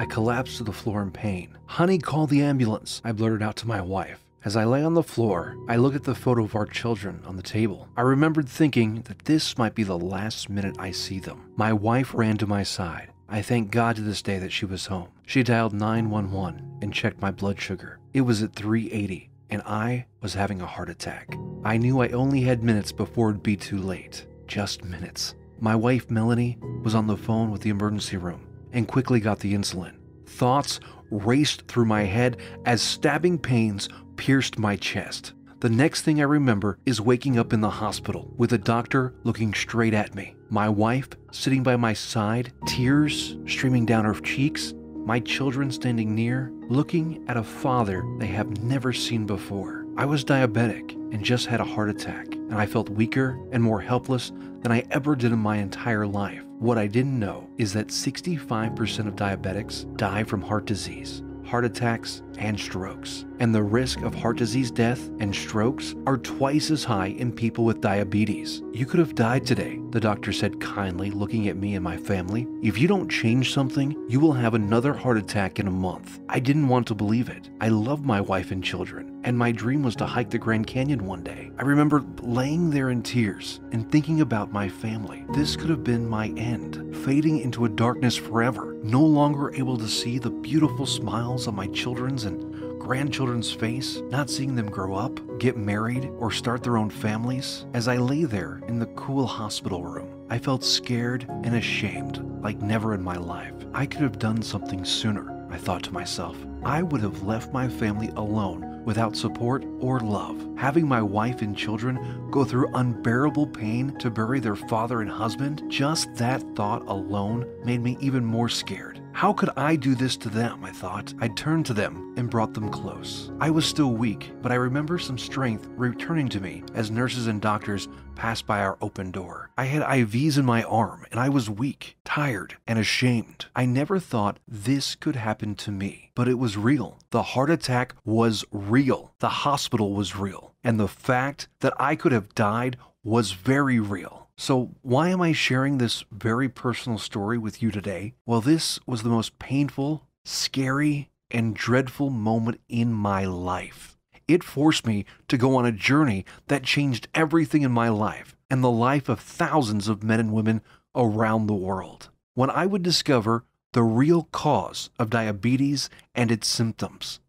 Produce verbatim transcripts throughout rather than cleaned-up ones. I collapsed to the floor in pain. "Honey, call the ambulance," I blurted out to my wife. As I lay on the floor, I looked at the photo of our children on the table. I remembered thinking that this might be the last minute I see them. My wife ran to my side. I thank God to this day that she was home. She dialed nine one one and checked my blood sugar. It was at three eighty, and I was having a heart attack. I knew I only had minutes before it'd be too late. Just minutes. My wife, Melanie, was on the phone with the emergency room and quickly got the insulin. Thoughts raced through my head as stabbing pains pierced my chest. The next thing I remember is waking up in the hospital with a doctor looking straight at me. My wife sitting by my side, tears streaming down her cheeks, my children standing near, looking at a father they have never seen before. I was diabetic and just had a heart attack, and I felt weaker and more helpless than I ever did in my entire life. What I didn't know is that sixty-five percent of diabetics die from heart disease, heart attacks, and strokes. And the risk of heart disease death and strokes are twice as high in people with diabetes. "You could have died today," the doctor said kindly, looking at me and my family. "If you don't change something, you will have another heart attack in a month." I didn't want to believe it. I love my wife and children, and my dream was to hike the Grand Canyon one day. I remember laying there in tears and thinking about my family. This could have been my end, fading into a darkness forever, no longer able to see the beautiful smiles on my children's and grandchildren's face, not seeing them grow up, get married, or start their own families. As I lay there in the cool hospital room, I felt scared and ashamed like never in my life. I could have done something sooner, I thought to myself. I would have left my family alone without support or love, having my wife and children go through unbearable pain to bury their father and husband. Just that thought alone made me even more scared. How could I do this to them, I thought. I turned to them and brought them close. I was still weak, but I remember some strength returning to me as nurses and doctors passed by our open door. I had I Vs in my arm, and I was weak, tired, and ashamed. I never thought this could happen to me, but it was real. The heart attack was real. The hospital was real. And the fact that I could have died was very real. So why am I sharing this very personal story with you today? Well, this was the most painful, scary, and dreadful moment in my life. It forced me to go on a journey that changed everything in my life and the life of thousands of men and women around the world. When I would discover the real cause of diabetes and its symptoms,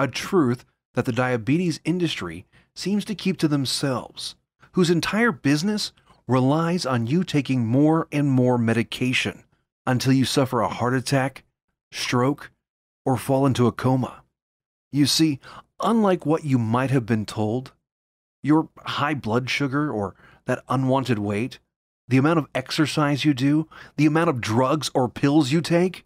a truth that the diabetes industry seems to keep to themselves, whose entire business relies on you taking more and more medication until you suffer a heart attack, stroke, or fall into a coma. You see, unlike what you might have been told, your high blood sugar or that unwanted weight, the amount of exercise you do, the amount of drugs or pills you take,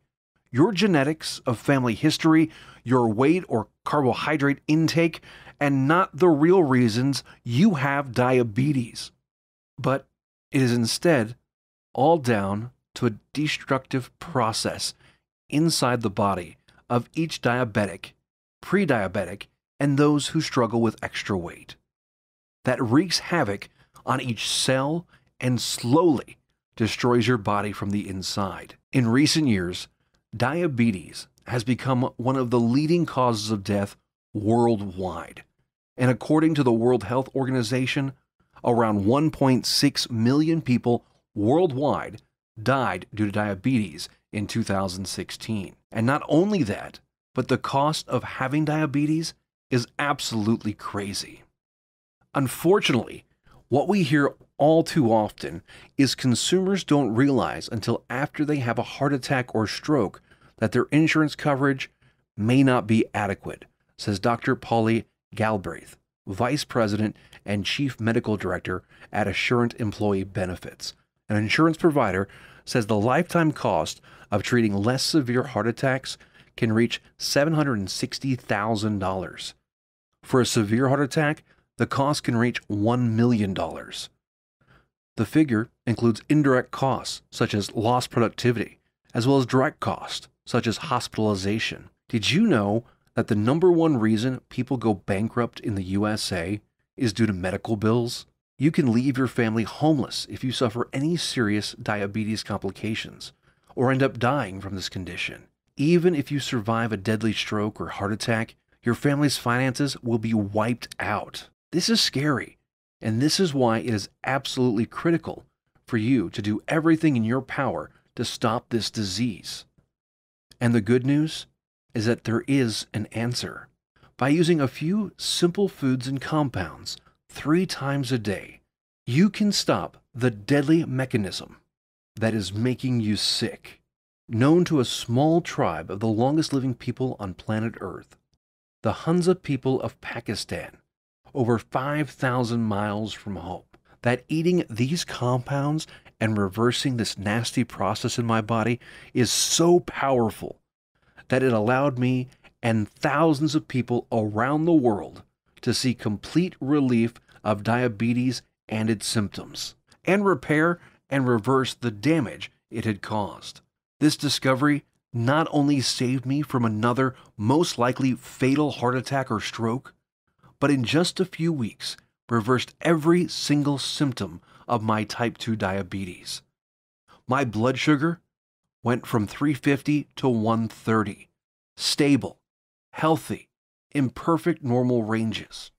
your genetics of family history, your weight or carbohydrate intake, and not the real reasons you have diabetes. But it is instead all down to a destructive process inside the body of each diabetic, pre-diabetic, and those who struggle with extra weight that wreaks havoc on each cell and slowly destroys your body from the inside. In recent years, diabetes has become one of the leading causes of death worldwide. And according to the World Health Organization, around one point six million people worldwide died due to diabetes in two thousand sixteen. And not only that, but the cost of having diabetes is absolutely crazy. Unfortunately, what we hear all too often is consumers don't realize until after they have a heart attack or stroke that their insurance coverage may not be adequate, says Doctor Polly Galbraith, Vice President and Chief Medical Director at Assurant Employee Benefits. An insurance provider says the lifetime cost of treating less severe heart attacks can reach seven hundred sixty thousand dollars. For a severe heart attack, the cost can reach one million dollars. The figure includes indirect costs, such as lost productivity, as well as direct costs, such as hospitalization. Did you know that the number one reason people go bankrupt in the U S A is due to medical bills? You can leave your family homeless if you suffer any serious diabetes complications or end up dying from this condition. even if you survive a deadly stroke or heart attack, your family's finances will be wiped out. This is scary, and this is why it is absolutely critical for you to do everything in your power to stop this disease. And the good news is that there is an answer. By using a few simple foods and compounds three times a day, you can stop the deadly mechanism that is making you sick, known to a small tribe of the longest-living people on planet Earth, the Hunza people of Pakistan, over five thousand miles from home, that eating these compounds and reversing this nasty process in my body is so powerful that it allowed me and thousands of people around the world to see complete relief of diabetes and its symptoms, and repair and reverse the damage it had caused. This discovery not only saved me from another most likely fatal heart attack or stroke, but in just a few weeks, reversed every single symptom of my type two diabetes. My blood sugar went from three fifty to one thirty, stable, healthy, in perfect normal ranges.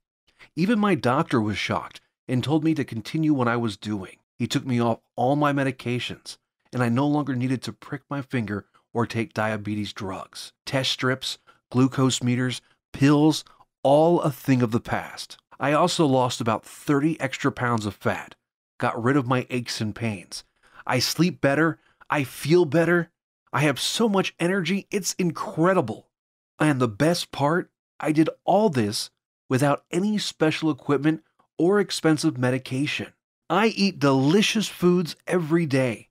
Even my doctor was shocked and told me to continue what I was doing. He took me off all my medications, and I no longer needed to prick my finger or take diabetes drugs. Test strips, glucose meters, pills, all a thing of the past. I also lost about thirty extra pounds of fat, got rid of my aches and pains. I sleep better, I feel better, I have so much energy, it's incredible. And the best part, I did all this without any special equipment or expensive medication. I eat delicious foods every day,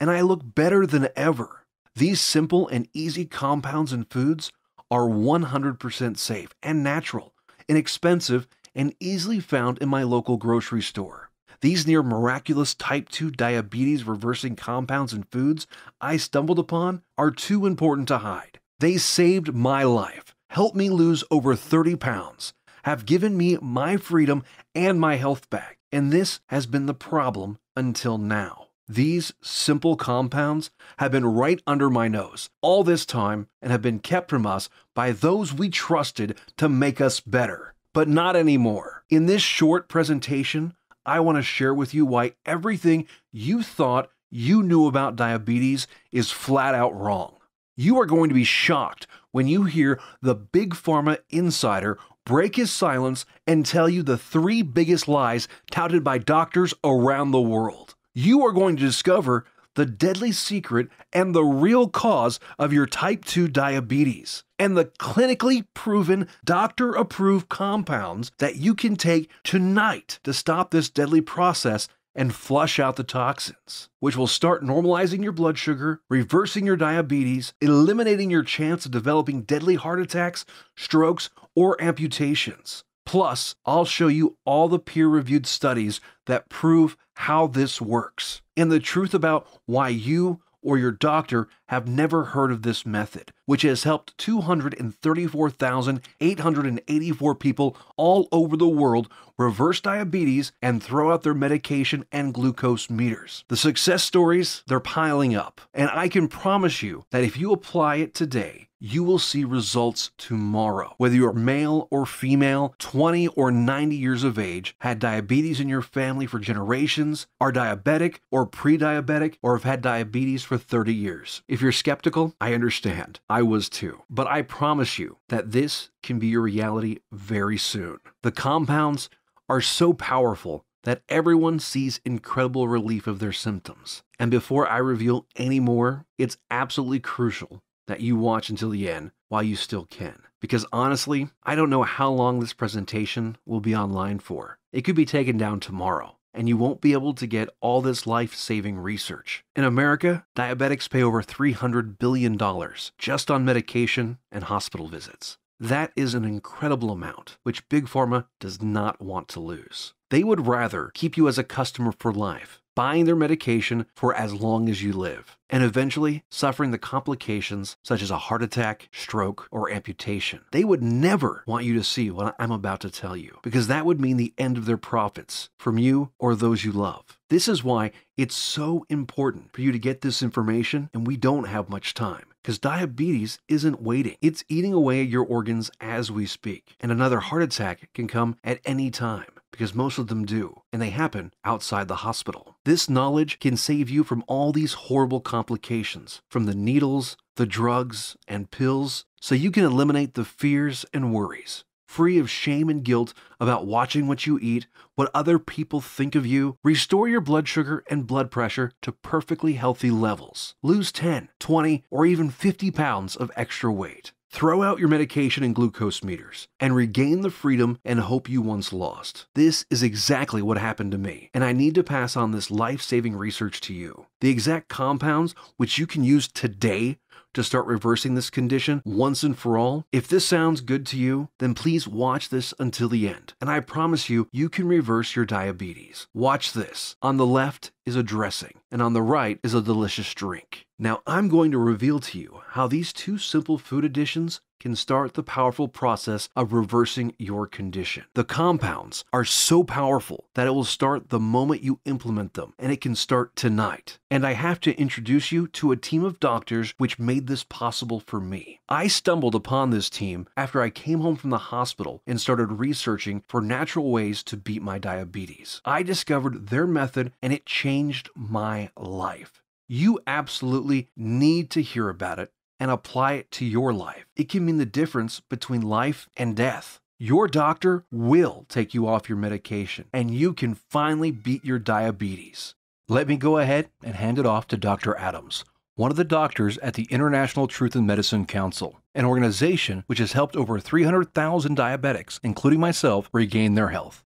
and I look better than ever. These simple and easy compounds and foods are one hundred percent safe and natural, inexpensive, and easily found in my local grocery store. These near miraculous type two diabetes reversing compounds and foods I stumbled upon are too important to hide. They saved my life, helped me lose over thirty pounds, have given me my freedom and my health back, and this has been the problem until now. These simple compounds have been right under my nose all this time and have been kept from us by those we trusted to make us better. But not anymore. In this short presentation, I want to share with you why everything you thought you knew about diabetes is flat out wrong. You are going to be shocked when you hear the big pharma insider break his silence and tell you the three biggest lies touted by doctors around the world. You are going to discover the deadly secret and the real cause of your type two diabetes, and the clinically proven doctor-approved compounds that you can take tonight to stop this deadly process and flush out the toxins, which will start normalizing your blood sugar, reversing your diabetes, eliminating your chance of developing deadly heart attacks, strokes, or amputations. Plus, I'll show you all the peer-reviewed studies that prove how this works, and the truth about why you or your doctor have never heard of this method, which has helped two hundred thirty-four thousand eight hundred eighty-four people all over the world reverse diabetes and throw out their medication and glucose meters. The success stories, they're piling up, and I can promise you that if you apply it today, you will see results tomorrow. Whether you're male or female, twenty or ninety years of age, had diabetes in your family for generations, are diabetic or pre-diabetic, or have had diabetes for thirty years. If you're skeptical, I understand. I was too. But I promise you that this can be your reality very soon. The compounds are so powerful that everyone sees incredible relief of their symptoms. And before I reveal any more, it's absolutely crucial that you watch until the end while you still can. Because honestly, I don't know how long this presentation will be online for. It could be taken down tomorrow, and you won't be able to get all this life-saving research. In America, diabetics pay over three hundred billion dollars just on medication and hospital visits. That is an incredible amount, which Big Pharma does not want to lose. They would rather keep you as a customer for life, buying their medication for as long as you live, and eventually suffering the complications such as a heart attack, stroke, or amputation. They would never want you to see what I'm about to tell you, because that would mean the end of their profits from you or those you love. This is why it's so important for you to get this information, and we don't have much time. because diabetes isn't waiting. It's eating away at your organs as we speak. And another heart attack can come at any time, because most of them do, and they happen outside the hospital. This knowledge can save you from all these horrible complications, from the needles, the drugs, and pills, so you can eliminate the fears and worries, free of shame and guilt about watching what you eat, what other people think of you. Restore your blood sugar and blood pressure to perfectly healthy levels. Lose ten, twenty, or even fifty pounds of extra weight. Throw out your medication and glucose meters, and regain the freedom and hope you once lost. This is exactly what happened to me, and I need to pass on this life-saving research to you. The exact compounds which you can use today to start reversing this condition once and for all. If this sounds good to you, then please watch this until the end, and I promise you, you can reverse your diabetes. Watch this. On the left is a dressing, and on the right is a delicious drink. Now, I'm going to reveal to you how these two simple food additions can start the powerful process of reversing your condition. The compounds are so powerful that it will start the moment you implement them, and it can start tonight. And I have to introduce you to a team of doctors which made this possible for me. I stumbled upon this team after I came home from the hospital and started researching for natural ways to beat my diabetes. I discovered their method, and it changed my life. You absolutely need to hear about it and apply it to your life. It can mean the difference between life and death. Your doctor will take you off your medication, and you can finally beat your diabetes. Let me go ahead and hand it off to Doctor Adams, one of the doctors at the International Truth and Medicine Council, an organization which has helped over three hundred thousand diabetics, including myself, regain their health.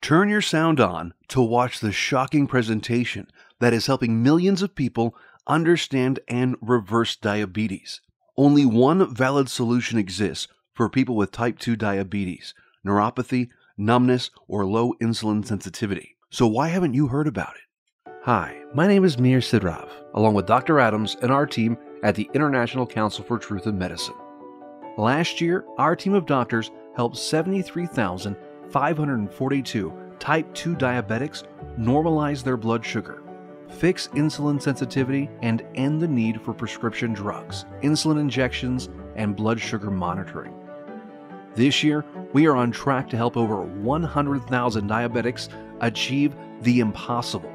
Turn your sound on to watch the shocking presentation that is helping millions of people understand and reverse diabetes. Only one valid solution exists for people with type two diabetes, neuropathy, numbness, or low insulin sensitivity. So why haven't you heard about it? Hi, my name is Mir Sidrov, along with Doctor Adams and our team at the International Council for Truth and Medicine. Last year, our team of doctors helped seventy-three thousand five hundred forty-two type two diabetics normalize their blood sugar, fix insulin sensitivity, and end the need for prescription drugs, insulin injections, and blood sugar monitoring. This year, we are on track to help over one hundred thousand diabetics achieve the impossible.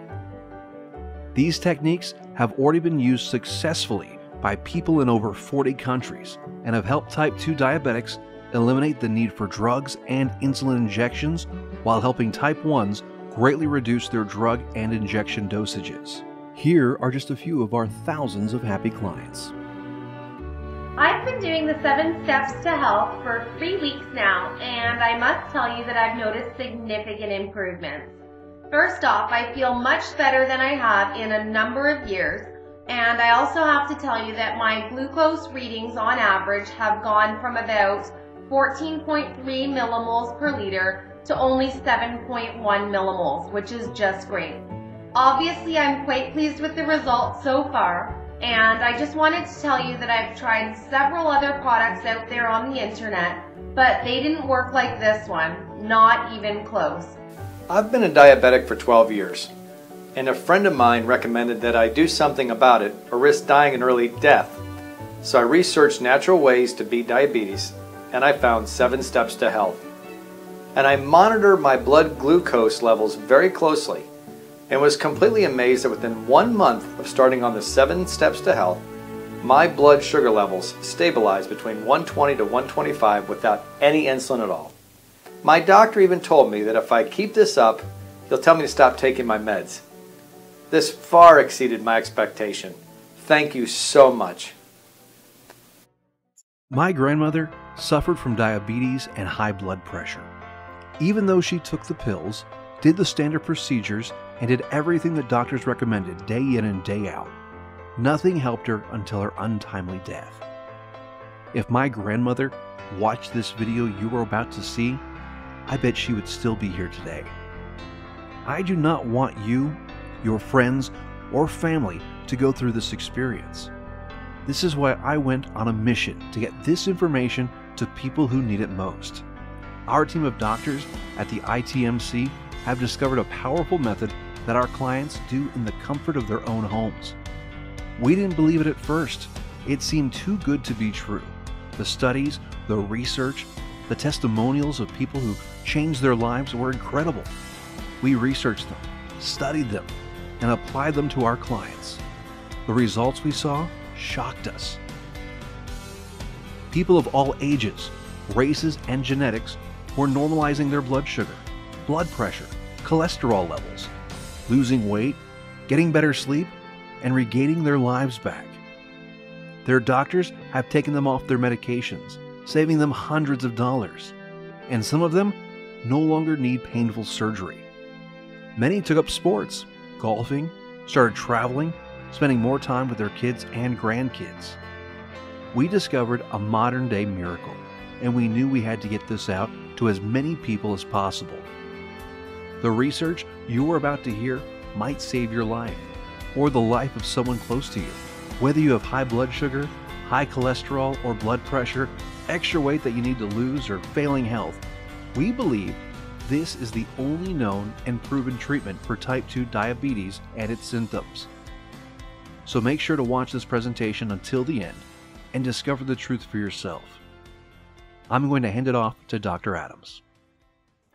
These techniques have already been used successfully by people in over forty countries and have helped type two diabetics eliminate the need for drugs and insulin injections, while helping type ones greatly reduce their drug and injection dosages. Here are just a few of our thousands of happy clients. I've been doing the Seven Steps to Health for three weeks now, and I must tell you that I've noticed significant improvements. First off, I feel much better than I have in a number of years. And I also have to tell you that my glucose readings on average have gone from about fourteen point three millimoles per liter to only seven point one millimoles, which is just great. Obviously, I'm quite pleased with the results so far, and I just wanted to tell you that I've tried several other products out there on the internet, but they didn't work like this one, not even close. I've been a diabetic for twelve years, and a friend of mine recommended that I do something about it or risk dying an early death. So I researched natural ways to beat diabetes, and I found Seven Steps to Health. And I monitored my blood glucose levels very closely and was completely amazed that within one month of starting on the Seven Steps to Health, my blood sugar levels stabilized between one twenty to one twenty-five without any insulin at all. My doctor even told me that if I keep this up, he'll tell me to stop taking my meds. This far exceeded my expectation. Thank you so much. My grandmother suffered from diabetes and high blood pressure. Even though she took the pills, did the standard procedures, and did everything that doctors recommended day in and day out, nothing helped her until her untimely death. If my grandmother watched this video you are about to see, I bet she would still be here today. I do not want you, your friends, or family to go through this experience. This is why I went on a mission to get this information to people who need it most. Our team of doctors at the I T M C have discovered a powerful method that our clients do in the comfort of their own homes. We didn't believe it at first, It seemed too good to be true. The studies, the research, the testimonials of people who changed their lives were incredible. We researched them, studied them, and applied them to our clients. The results we saw shocked us. People of all ages, races, and genetics were normalizing their blood sugar, blood pressure, cholesterol levels, losing weight, getting better sleep, and regaining their lives back. Their doctors have taken them off their medications, saving them hundreds of dollars, and some of them no longer need painful surgery. Many took up sports, golfing, started traveling, spending more time with their kids and grandkids. We discovered a modern-day miracle, and we knew we had to get this out to as many people as possible. The research you are about to hear might save your life or the life of someone close to you. Whether you have high blood sugar, high cholesterol or blood pressure, extra weight that you need to lose, or failing health, we believe this is the only known and proven treatment for type two diabetes and its symptoms. So make sure to watch this presentation until the end and discover the truth for yourself. I'm going to hand it off to Doctor Adams.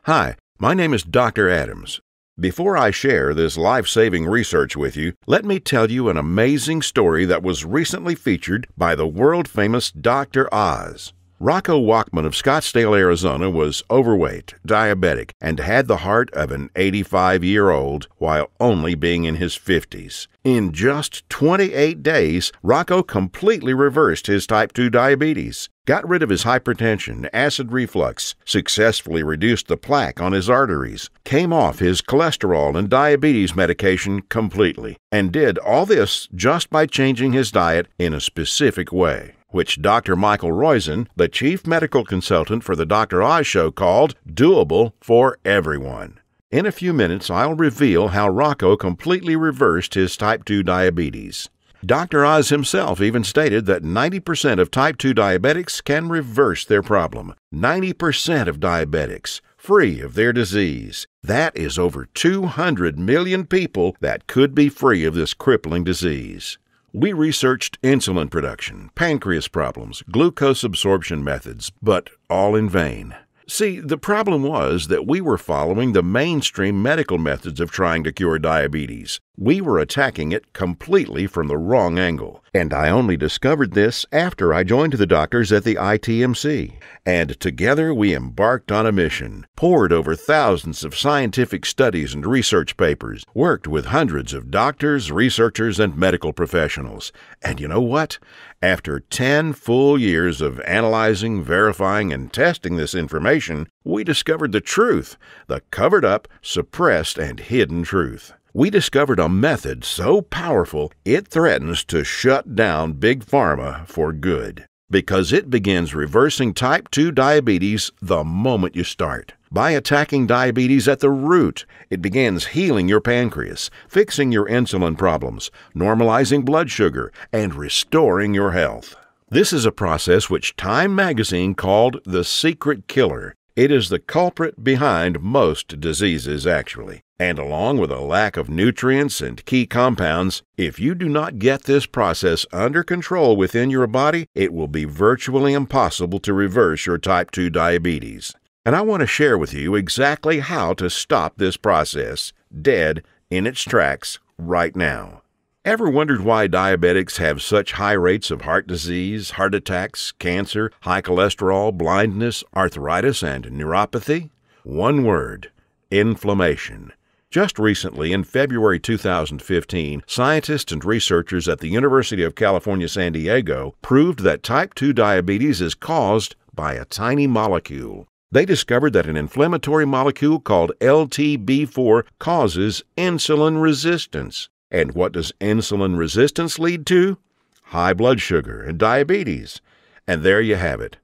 Hi, my name is Doctor Adams. Before I share this life-saving research with you, let me tell you an amazing story that was recently featured by the world-famous Doctor Oz. Rocco Walkman of Scottsdale, Arizona was overweight, diabetic, and had the heart of an eighty-five-year-old while only being in his fifties. In just twenty-eight days, Rocco completely reversed his type two diabetes, got rid of his hypertension, acid reflux, successfully reduced the plaque on his arteries, came off his cholesterol and diabetes medication completely, and did all this just by changing his diet in a specific way, which Doctor Michael Roizen, the chief medical consultant for the Doctor Oz Show, called doable for everyone. In a few minutes, I'll reveal how Rocco completely reversed his type two diabetes. Doctor Oz himself even stated that ninety percent of type two diabetics can reverse their problem. ninety percent of diabetics, free of their disease. That is over two hundred million people that could be free of this crippling disease. We researched insulin production, pancreas problems, glucose absorption methods, but all in vain. See, the problem was that we were following the mainstream medical methods of trying to cure diabetes. We were attacking it completely from the wrong angle, and I only discovered this after I joined the doctors at the I T M C. And together we embarked on a mission, poured over thousands of scientific studies and research papers, worked with hundreds of doctors, researchers, and medical professionals. And you know what? After ten full years of analyzing, verifying, and testing this information, we discovered the truth, the covered-up, suppressed, and hidden truth. We discovered a method so powerful it threatens to shut down Big Pharma for good, because it begins reversing type two diabetes the moment you start. By attacking diabetes at the root, it begins healing your pancreas, fixing your insulin problems, normalizing blood sugar, and restoring your health. This is a process which Time magazine called the secret killer. It is the culprit behind most diseases, actually. And along with a lack of nutrients and key compounds, if you do not get this process under control within your body, it will be virtually impossible to reverse your type two diabetes. And I want to share with you exactly how to stop this process dead in its tracks right now. Ever wondered why diabetics have such high rates of heart disease, heart attacks, cancer, high cholesterol, blindness, arthritis, and neuropathy? One word: inflammation. Just recently, in February two thousand fifteen, scientists and researchers at the University of California, San Diego, proved that type two diabetes is caused by a tiny molecule. They discovered that an inflammatory molecule called L T B four causes insulin resistance. And what does insulin resistance lead to? High blood sugar and diabetes. And there you have it.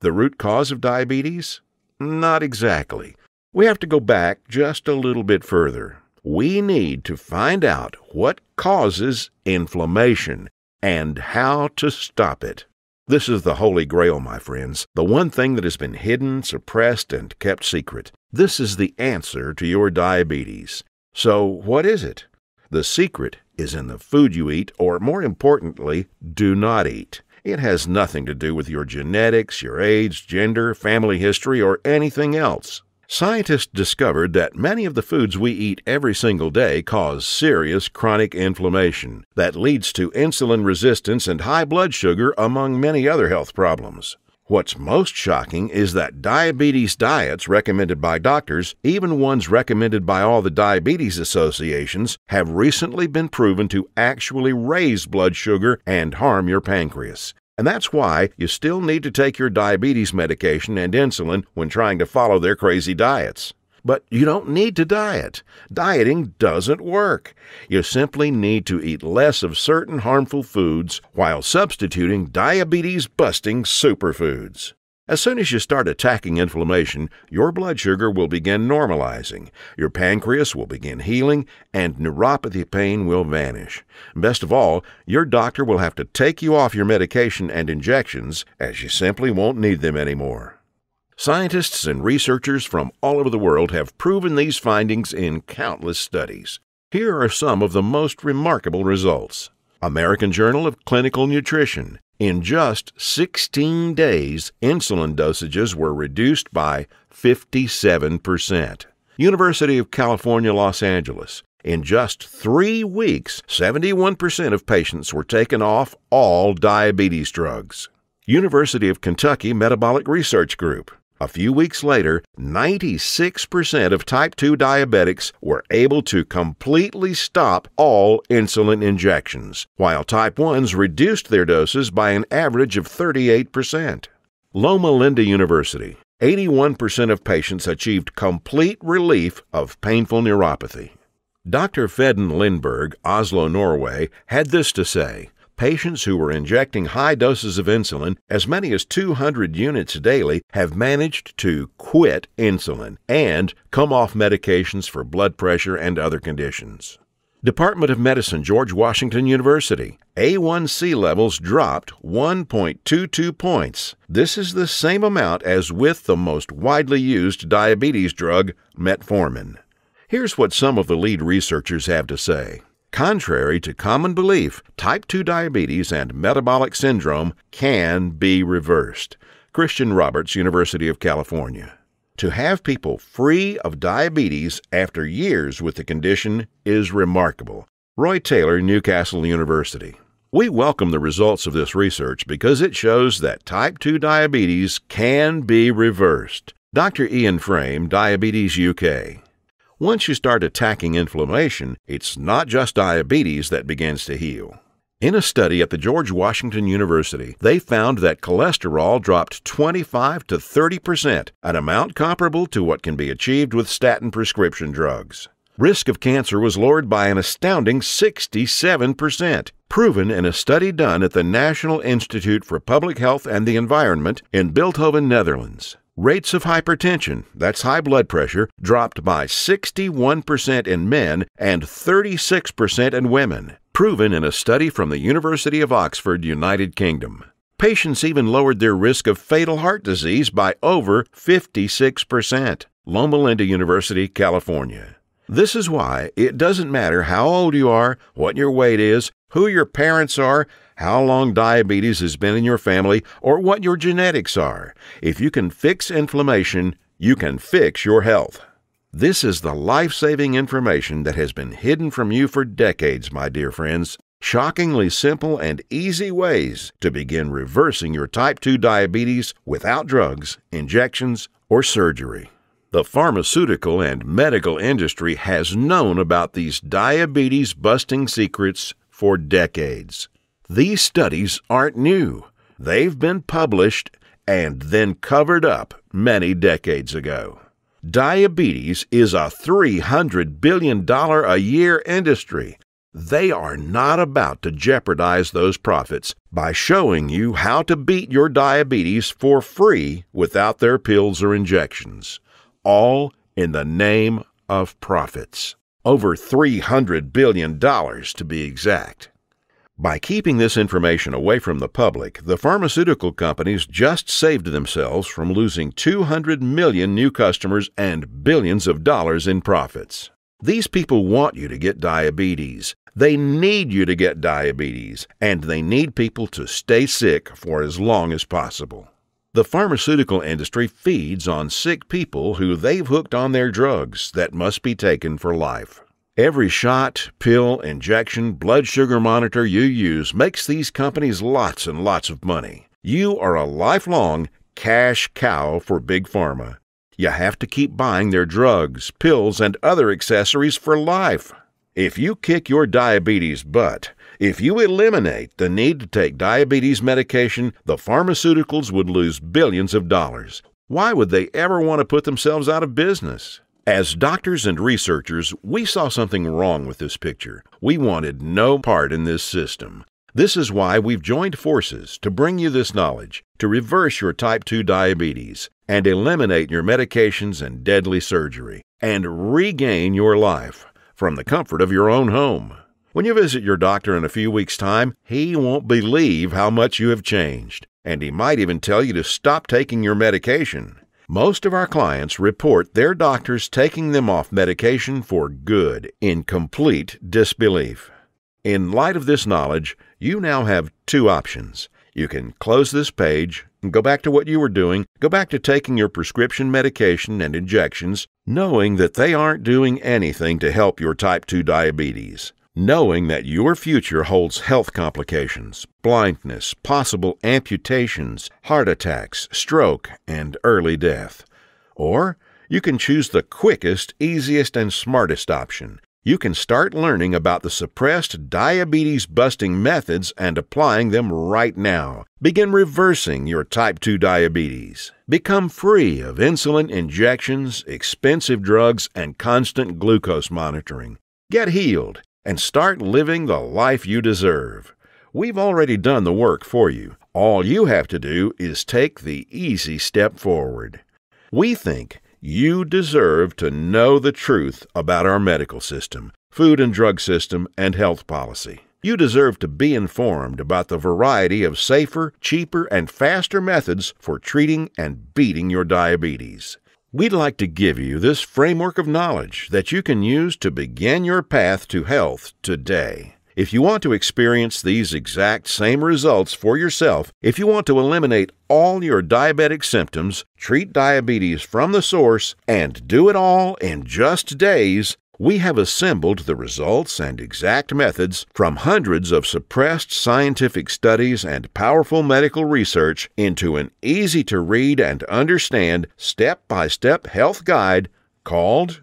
The root cause of diabetes? Not exactly. We have to go back just a little bit further. We need to find out what causes inflammation and how to stop it. This is the Holy Grail, my friends, the one thing that has been hidden, suppressed, and kept secret. This is the answer to your diabetes. So what is it? The secret is in the food you eat, or more importantly, do not eat. It has nothing to do with your genetics, your age, gender, family history, or anything else. Scientists discovered that many of the foods we eat every single day cause serious chronic inflammation that leads to insulin resistance and high blood sugar, among many other health problems. What's most shocking is that diabetes diets recommended by doctors, even ones recommended by all the diabetes associations, have recently been proven to actually raise blood sugar and harm your pancreas. And that's why you still need to take your diabetes medication and insulin when trying to follow their crazy diets. But you don't need to diet. Dieting doesn't work. You simply need to eat less of certain harmful foods while substituting diabetes-busting superfoods. As soon as you start attacking inflammation, your blood sugar will begin normalizing, your pancreas will begin healing, and neuropathy pain will vanish. Best of all, your doctor will have to take you off your medication and injections, as you simply won't need them anymore. Scientists and researchers from all over the world have proven these findings in countless studies. Here are some of the most remarkable results. American Journal of Clinical Nutrition. In just sixteen days, insulin dosages were reduced by fifty-seven percent. University of California, Los Angeles. In just three weeks, seventy-one percent of patients were taken off all diabetes drugs. University of Kentucky Metabolic Research Group. A few weeks later, ninety-six percent of type two diabetics were able to completely stop all insulin injections, while type ones reduced their doses by an average of thirty-eight percent. Loma Linda University. eighty-one percent of patients achieved complete relief of painful neuropathy. Doctor Fedon Lindbergh, Oslo, Norway, had this to say. Patients who were injecting high doses of insulin, as many as two hundred units daily, have managed to quit insulin and come off medications for blood pressure and other conditions. Department of Medicine, George Washington University. A one C levels dropped one point two two points. This is the same amount as with the most widely used diabetes drug, metformin. Here's what some of the lead researchers have to say. Contrary to common belief, type two diabetes and metabolic syndrome can be reversed. Christian Roberts, University of California. To have people free of diabetes after years with the condition is remarkable. Roy Taylor, Newcastle University. We welcome the results of this research because it shows that type two diabetes can be reversed. Doctor Ian Frame, Diabetes U K. Once you start attacking inflammation, it's not just diabetes that begins to heal. In a study at the George Washington University, they found that cholesterol dropped twenty-five to thirty percent, an amount comparable to what can be achieved with statin prescription drugs. Risk of cancer was lowered by an astounding sixty-seven percent, proven in a study done at the National Institute for Public Health and the Environment in Bilthoven, Netherlands. Rates of hypertension, that's high blood pressure, dropped by sixty-one percent in men and thirty-six percent in women, proven in a study from the University of Oxford, United Kingdom. Patients even lowered their risk of fatal heart disease by over fifty-six percent. Loma Linda University, California. This is why it doesn't matter how old you are, what your weight is, who your parents are, how long diabetes has been in your family, or what your genetics are. If you can fix inflammation, you can fix your health. This is the life-saving information that has been hidden from you for decades, my dear friends. Shockingly simple and easy ways to begin reversing your type two diabetes without drugs, injections, or surgery. The pharmaceutical and medical industry has known about these diabetes-busting secrets for decades. These studies aren't new. They've been published and then covered up many decades ago. Diabetes is a three hundred billion dollars a year industry. They are not about to jeopardize those profits by showing you how to beat your diabetes for free without their pills or injections, all in the name of profits. Over three hundred billion dollars to be exact. By keeping this information away from the public, the pharmaceutical companies just saved themselves from losing two hundred million new customers and billions of dollars in profits. These people want you to get diabetes. They need you to get diabetes, and they need people to stay sick for as long as possible. The pharmaceutical industry feeds on sick people who they've hooked on their drugs that must be taken for life. Every shot, pill, injection, blood sugar monitor you use makes these companies lots and lots of money. You are a lifelong cash cow for Big Pharma. You have to keep buying their drugs, pills, and other accessories for life. If you kick your diabetes butt, if you eliminate the need to take diabetes medication, the pharmaceuticals would lose billions of dollars. Why would they ever want to put themselves out of business? As doctors and researchers, we saw something wrong with this picture. We wanted no part in this system. This is why we've joined forces to bring you this knowledge, to reverse your type two diabetes and eliminate your medications and deadly surgery, and regain your life from the comfort of your own home. When you visit your doctor in a few weeks' time, he won't believe how much you have changed, and he might even tell you to stop taking your medication. Most of our clients report their doctors taking them off medication for good in complete disbelief. In light of this knowledge, you now have two options. You can close this page and go back to what you were doing, go back to taking your prescription medication and injections, knowing that they aren't doing anything to help your type two diabetes, knowing that your future holds health complications, blindness, possible amputations, heart attacks, stroke, and early death. Or you can choose the quickest, easiest, and smartest option. You can start learning about the suppressed diabetes-busting methods and applying them right now. Begin reversing your type two diabetes. Become free of insulin injections, expensive drugs, and constant glucose monitoring. Get healed and start living the life you deserve. We've already done the work for you. All you have to do is take the easy step forward. We think you deserve to know the truth about our medical system, food and drug system, and health policy. You deserve to be informed about the variety of safer, cheaper, and faster methods for treating and beating your diabetes. We'd like to give you this framework of knowledge that you can use to begin your path to health today. If you want to experience these exact same results for yourself, if you want to eliminate all your diabetic symptoms, treat diabetes from the source, and do it all in just days, we have assembled the results and exact methods from hundreds of suppressed scientific studies and powerful medical research into an easy-to-read and understand step-by-step health guide called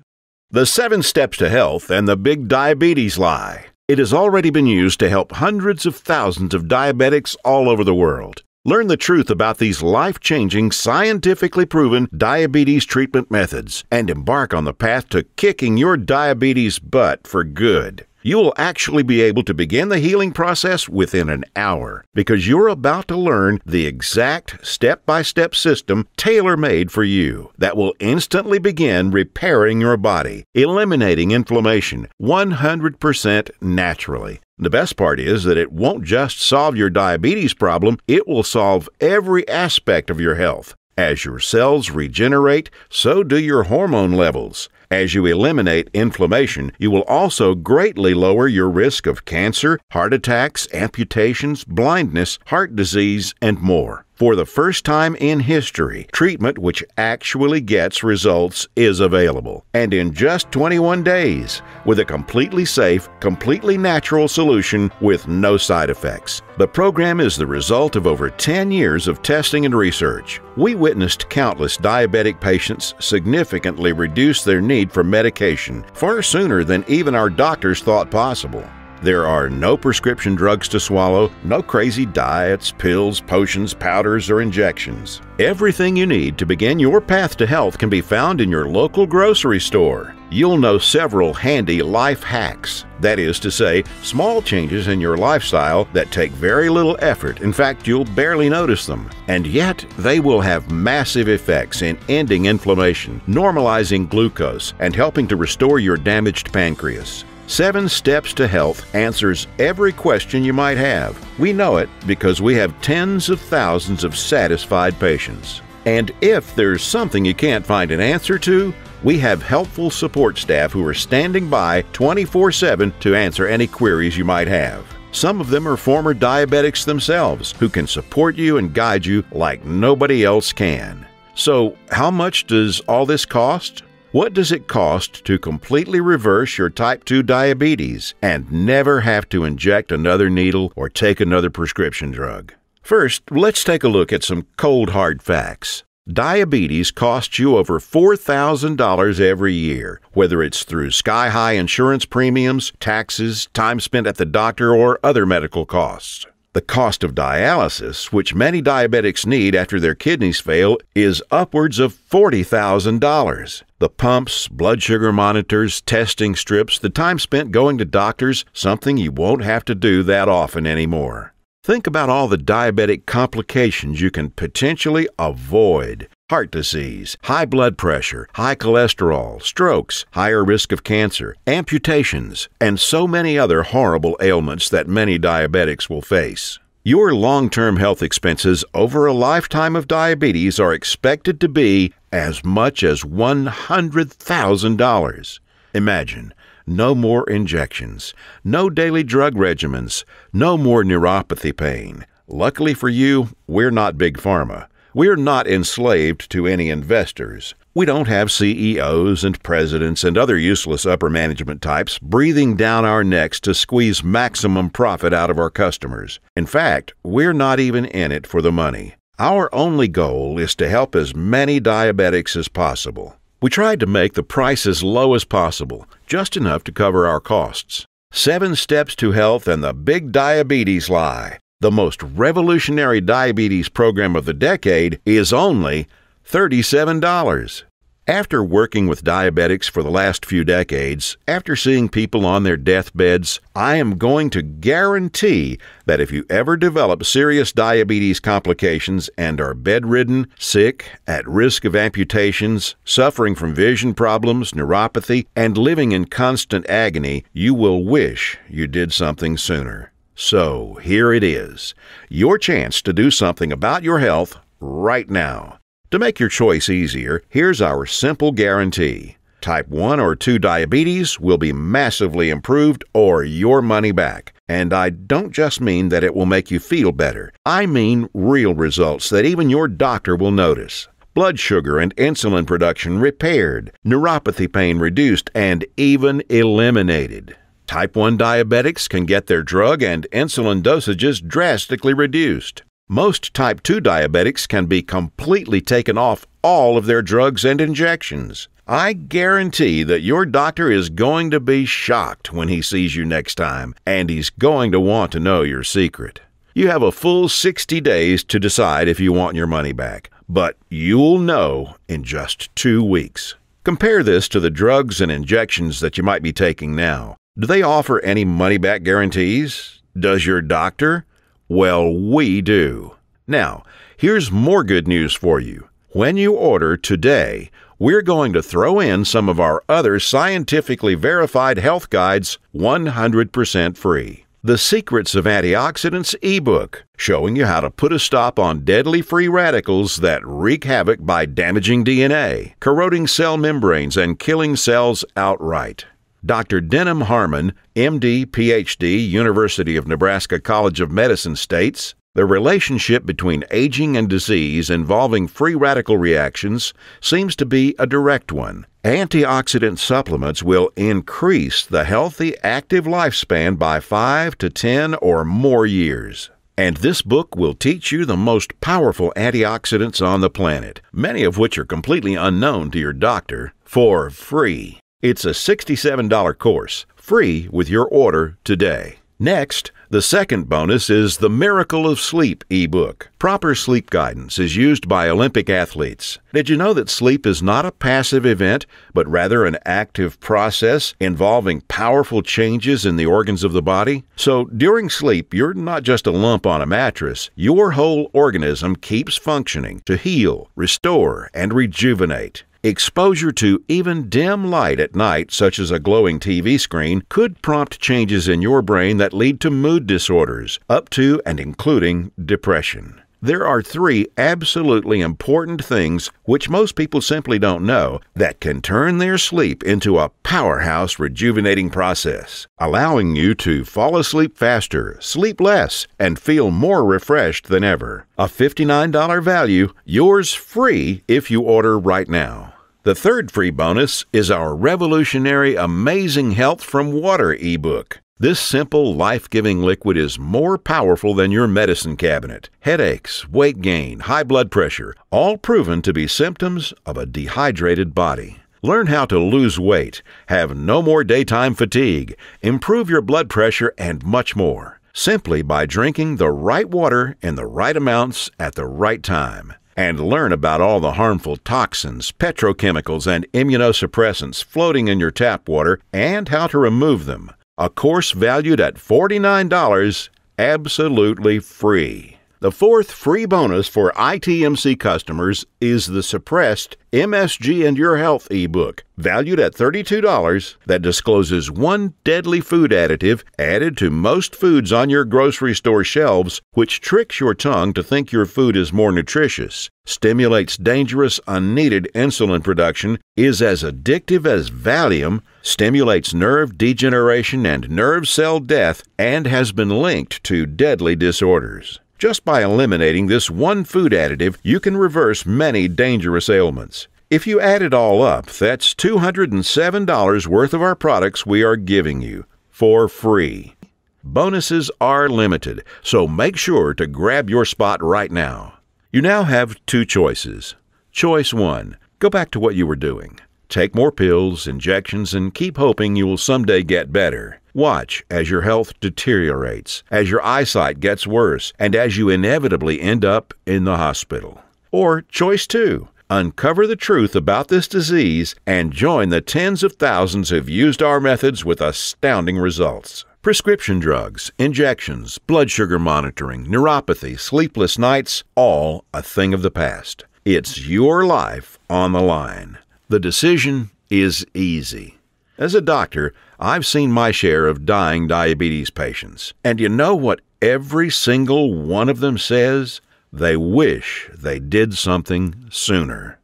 The Seven Steps to Health and the Big Diabetes Lie. It has already been used to help hundreds of thousands of diabetics all over the world. Learn the truth about these life-changing, scientifically proven diabetes treatment methods and embark on the path to kicking your diabetes butt for good. You will actually be able to begin the healing process within an hour because you're about to learn the exact step-by-step system tailor-made for you that will instantly begin repairing your body, eliminating inflammation one hundred percent naturally. The best part is that it won't just solve your diabetes problem, it will solve every aspect of your health. As your cells regenerate, so do your hormone levels. As you eliminate inflammation, you will also greatly lower your risk of cancer, heart attacks, amputations, blindness, heart disease, and more. For the first time in history, treatment which actually gets results is available. And in just twenty-one days, with a completely safe, completely natural solution with no side effects. The program is the result of over ten years of testing and research. We witnessed countless diabetic patients significantly reduce their need for medication far sooner than even our doctors thought possible. There are no prescription drugs to swallow, no crazy diets, pills, potions, powders, or injections. Everything you need to begin your path to health can be found in your local grocery store. You'll know several handy life hacks. That is to say, small changes in your lifestyle that take very little effort. In fact, you'll barely notice them. And yet, they will have massive effects in ending inflammation, normalizing glucose, and helping to restore your damaged pancreas. Seven Steps to Health answers every question you might have. We know it because we have tens of thousands of satisfied patients. And if there's something you can't find an answer to, We have helpful support staff who are standing by twenty-four seven to answer any queries you might have. Some of them are former diabetics themselves who can support you and guide you like nobody else can. So, how much does all this cost? What does it cost to completely reverse your type two diabetes and never have to inject another needle or take another prescription drug? First, let's take a look at some cold hard facts. Diabetes costs you over four thousand dollars every year, whether it's through sky-high insurance premiums, taxes, time spent at the doctor, or other medical costs. The cost of dialysis, which many diabetics need after their kidneys fail, is upwards of forty thousand dollars. The pumps, blood sugar monitors, testing strips, the time spent going to doctors, something you won't have to do that often anymore. Think about all the diabetic complications you can potentially avoid. Heart disease, high blood pressure, high cholesterol, strokes, higher risk of cancer, amputations, and so many other horrible ailments that many diabetics will face. Your long-term health expenses over a lifetime of diabetes are expected to be as much as one hundred thousand dollars. Imagine. No more injections, no daily drug regimens, no more neuropathy pain. Luckily for you, we're not Big Pharma. We're not enslaved to any investors. We don't have C E Os and presidents and other useless upper management types breathing down our necks to squeeze maximum profit out of our customers. In fact, we're not even in it for the money. Our only goal is to help as many diabetics as possible. We tried to make the price as low as possible, just enough to cover our costs. Seven Steps to Health and the Big Diabetes Lie, the most revolutionary diabetes program of the decade, is only thirty-seven dollars. After working with diabetics for the last few decades, after seeing people on their deathbeds, I am going to guarantee that if you ever develop serious diabetes complications and are bedridden, sick, at risk of amputations, suffering from vision problems, neuropathy, and living in constant agony, you will wish you did something sooner. So, here it is, your chance to do something about your health right now. To make your choice easier, here's our simple guarantee. Type one or two diabetes will be massively improved or your money back. And I don't just mean that it will make you feel better. I mean real results that even your doctor will notice. Blood sugar and insulin production repaired, neuropathy pain reduced, and even eliminated. Type one diabetics can get their drug and insulin dosages drastically reduced. Most type two diabetics can be completely taken off all of their drugs and injections. I guarantee that your doctor is going to be shocked when he sees you next time, and he's going to want to know your secret. You have a full sixty days to decide if you want your money back, but you'll know in just two weeks. Compare this to the drugs and injections that you might be taking now. Do they offer any money-back guarantees? Does your doctor? Well, we do. Now, here's more good news for you. When you order today, we're going to throw in some of our other scientifically verified health guides one hundred percent free. The Secrets of Antioxidants ebook, showing you how to put a stop on deadly free radicals that wreak havoc by damaging D N A, corroding cell membranes, and killing cells outright. Doctor Denham Harman, M D, P H D, University of Nebraska College of Medicine states, the relationship between aging and disease involving free radical reactions seems to be a direct one. Antioxidant supplements will increase the healthy, active lifespan by five to ten or more years. And this book will teach you the most powerful antioxidants on the planet, many of which are completely unknown to your doctor, for free. It's a sixty-seven dollar course, free with your order today. Next, the second bonus is the Miracle of Sleep ebook. Proper sleep guidance is used by Olympic athletes. Did you know that sleep is not a passive event, but rather an active process involving powerful changes in the organs of the body? So, during sleep, you're not just a lump on a mattress. Your whole organism keeps functioning to heal, restore, and rejuvenate. Exposure to even dim light at night, such as a glowing T V screen, could prompt changes in your brain that lead to mood disorders, up to and including depression. There are three absolutely important things which most people simply don't know that can turn their sleep into a powerhouse rejuvenating process, allowing you to fall asleep faster, sleep less, and feel more refreshed than ever. A fifty-nine dollar value, yours free if you order right now. The third free bonus is our revolutionary Amazing Health from Water ebook. This simple, life-giving liquid is more powerful than your medicine cabinet. Headaches, weight gain, high blood pressure, all proven to be symptoms of a dehydrated body. Learn how to lose weight, have no more daytime fatigue, improve your blood pressure, and much more, simply by drinking the right water in the right amounts at the right time. And learn about all the harmful toxins, petrochemicals, and immunosuppressants floating in your tap water and how to remove them. A course valued at forty-nine dollars, absolutely free. The fourth free bonus for I T M C customers is the suppressed M S G and Your Health ebook, valued at thirty-two dollars, that discloses one deadly food additive added to most foods on your grocery store shelves, which tricks your tongue to think your food is more nutritious, stimulates dangerous, unneeded insulin production, is as addictive as Valium, stimulates nerve degeneration and nerve cell death, and has been linked to deadly disorders. Just by eliminating this one food additive, you can reverse many dangerous ailments. If you add it all up, that's two hundred seven dollars worth of our products we are giving you for free. Bonuses are limited, so make sure to grab your spot right now. You now have two choices. Choice one, go back to what you were doing. Take more pills, injections, and keep hoping you will someday get better. Watch as your health deteriorates, as your eyesight gets worse, and as you inevitably end up in the hospital. Or choice two, uncover the truth about this disease and join the tens of thousands who've used our methods with astounding results. Prescription drugs, injections, blood sugar monitoring, neuropathy, sleepless nights, all a thing of the past. It's your life on the line. The decision is easy. As a doctor, I've seen my share of dying diabetes patients, and you know what every single one of them says? They wish they did something sooner.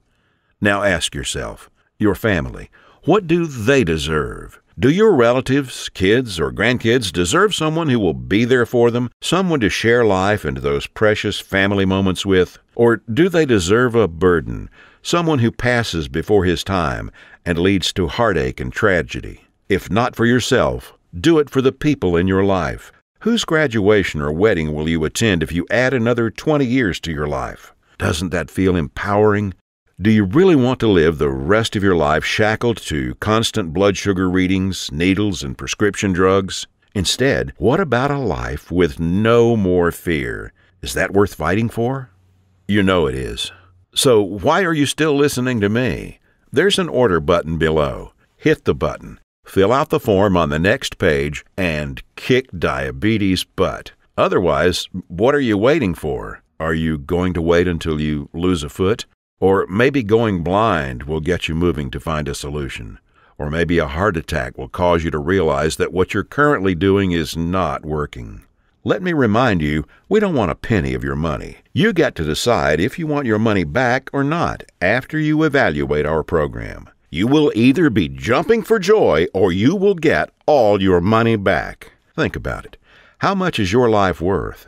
Now ask yourself, your family, what do they deserve? Do your relatives, kids, or grandkids deserve someone who will be there for them, someone to share life and those precious family moments with? Or do they deserve a burden, someone who passes before his time and leads to heartache and tragedy? If not for yourself, do it for the people in your life. Whose graduation or wedding will you attend if you add another twenty years to your life? Doesn't that feel empowering? Do you really want to live the rest of your life shackled to constant blood sugar readings, needles, and prescription drugs? Instead, what about a life with no more fear? Is that worth fighting for? You know it is. So why are you still listening to me? There's an order button below. Hit the button, fill out the form on the next page, and kick diabetes butt. Otherwise, what are you waiting for? Are you going to wait until you lose a foot? Or maybe going blind will get you moving to find a solution. Or maybe a heart attack will cause you to realize that what you're currently doing is not working. Let me remind you, we don't want a penny of your money. You get to decide if you want your money back or not after you evaluate our program. You will either be jumping for joy or you will get all your money back. Think about it. How much is your life worth?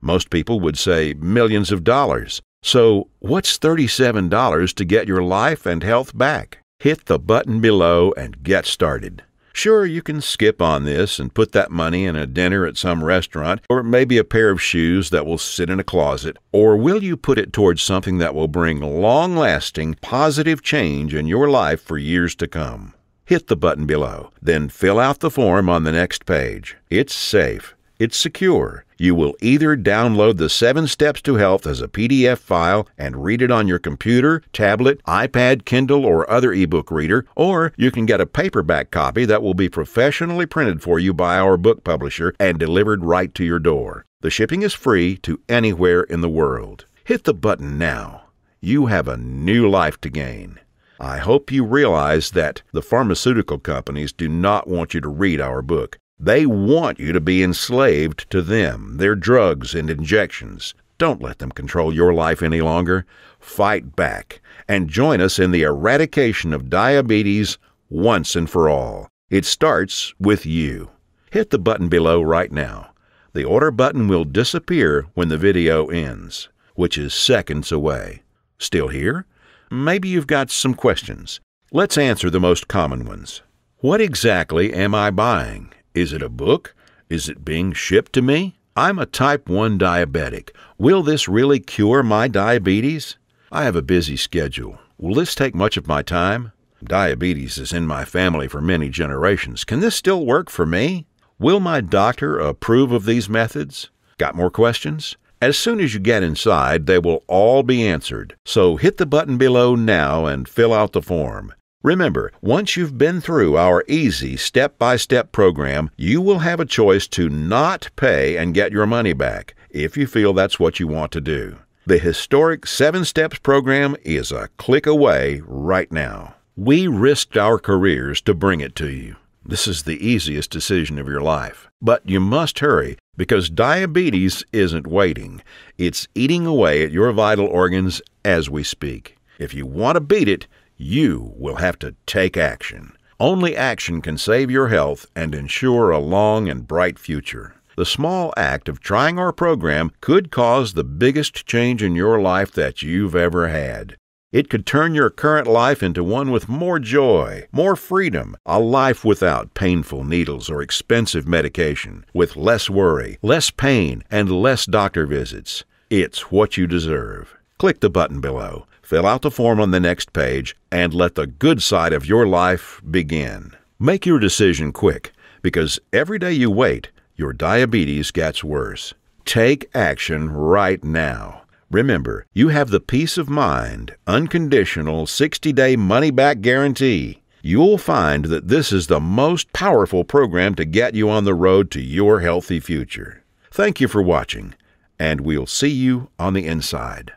Most people would say millions of dollars. So what's thirty-seven dollars to get your life and health back? Hit the button below and get started. Sure, you can skip on this and put that money in a dinner at some restaurant, or maybe a pair of shoes that will sit in a closet. Or will you put it towards something that will bring long-lasting, positive change in your life for years to come? Hit the button below, then fill out the form on the next page. It's safe. It's secure. You will either download the Seven Steps to Health as a P D F file and read it on your computer, tablet, iPad, Kindle, or other ebook reader, or you can get a paperback copy that will be professionally printed for you by our book publisher and delivered right to your door. The shipping is free to anywhere in the world. Hit the button now. You have a new life to gain. I hope you realize that the pharmaceutical companies do not want you to read our book. They want you to be enslaved to them, their drugs and injections. Don't let them control your life any longer. Fight back and join us in the eradication of diabetes once and for all. It starts with you. Hit the button below right now. The order button will disappear when the video ends, which is seconds away. Still here? Maybe you've got some questions. Let's answer the most common ones. What exactly am I buying? Is it a book? Is it being shipped to me? I'm a type one diabetic. Will this really cure my diabetes? I have a busy schedule. Will this take much of my time? Diabetes is in my family for many generations. Can this still work for me? Will my doctor approve of these methods? Got more questions? As soon as you get inside, they will all be answered. So hit the button below now and fill out the form. Remember, once you've been through our easy step-by-step program, you will have a choice to not pay and get your money back if you feel that's what you want to do. The historic Seven Steps program is a click away right now. We risked our careers to bring it to you. This is the easiest decision of your life. But you must hurry because diabetes isn't waiting. It's eating away at your vital organs as we speak. If you want to beat it, you will have to take action. Only action can save your health and ensure a long and bright future. The small act of trying our program could cause the biggest change in your life that you've ever had. It could turn your current life into one with more joy, more freedom, a life without painful needles or expensive medication, with less worry, less pain, and less doctor visits. It's what you deserve. Click the button below. Fill out the form on the next page and let the good side of your life begin. Make your decision quick because every day you wait, your diabetes gets worse. Take action right now. Remember, you have the peace of mind, unconditional sixty day money-back guarantee. You'll find that this is the most powerful program to get you on the road to your healthy future. Thank you for watching, and we'll see you on the inside.